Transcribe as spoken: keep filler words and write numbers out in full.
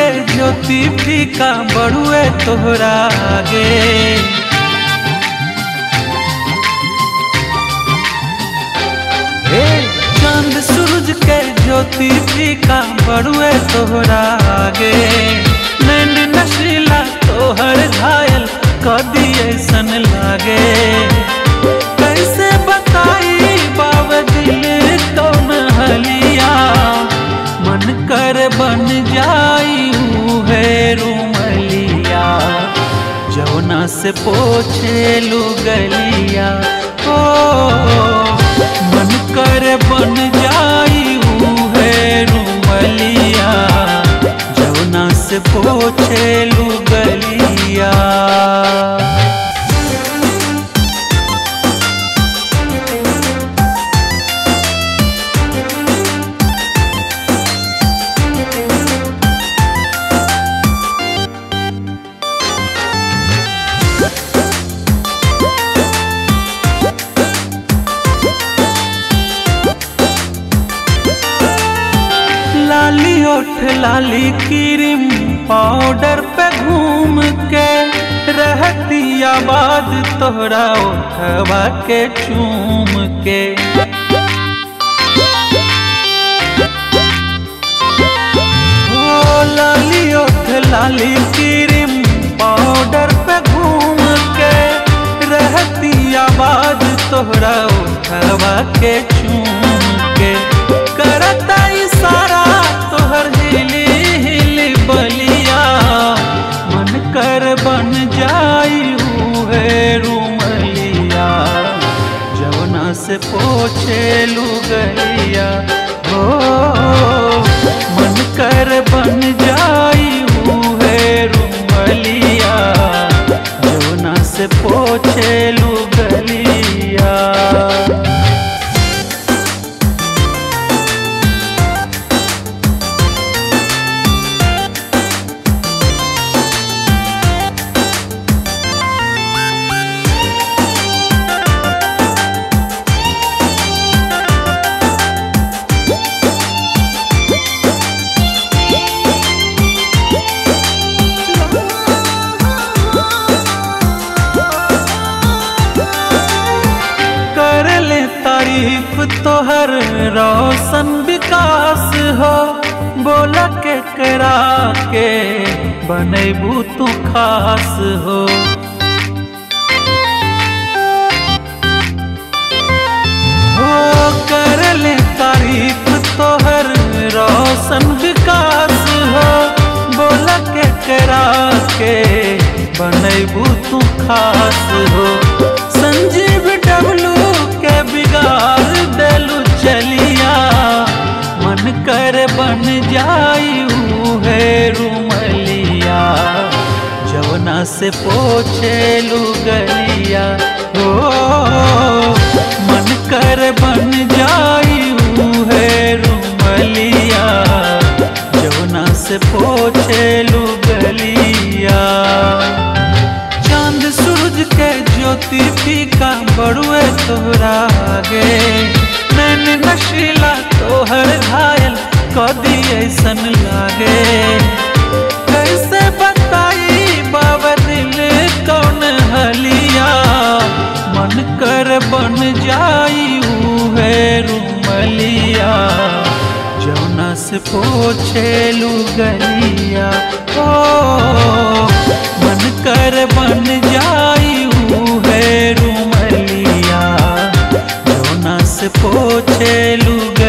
के ज्योति फीका बड़ुए तोहरा गे। चांद सूरज के ज्योति फीका बड़ुए तोहरा गे। नैन नशीला तोहर घायल कदी ऐसन लागे। कैसे बताई बाब दिल तो महलिया, मन करे बन जाई है रूमलिया। जौना से पोछे लू गलिया, ओ मन करे बन जाई है रूमलिया। जौना से पोछे लू गलिया। लाली ओठ लाली क्रीम पाउडर पे घूम के रहती आबाद तोहरा उठवा के चूम के। ओ लाली ओठ लाली क्रीम पाउडर पे घूम के रहती आबाद तोहरा उठवा के चूम के। करता इशारा तोहर हिली हिली बलिया, मन कर बन जाई है रूमलिया। जौना से पोछे लू गलिया, हो मन कर बन जाई है रूमलिया। जौना से पोछे लू गलिया। तोहर रोशन विकास हो, बोला के करा के बनैबू तू खास हो। हो कर ले तारीफ तोहर रोशन विकास हो, बोला के करा के बनैबू तू खास हो। संजीव डब्लू के बिगाड़ देलू चलिया, मन करे बन जाई है रूमलिया। जौना से पोछे लू गलिया, हो मन करे बन जाई है रूमलिया। जौना से पोछे लू गलिया। चांद सूरज के ज्योति फीका बड़ुए तोहरा गे। नैन नशीला तोहर घायल कदी ऐसन लागे। कैसे बताई बाबा दिल कौन हलिया, मन कर बन जाई है रूमलिया। जौना से पोछे लू गलिया, ओ मन कर बन जाई है रूमलिया। जौना से पोछे लू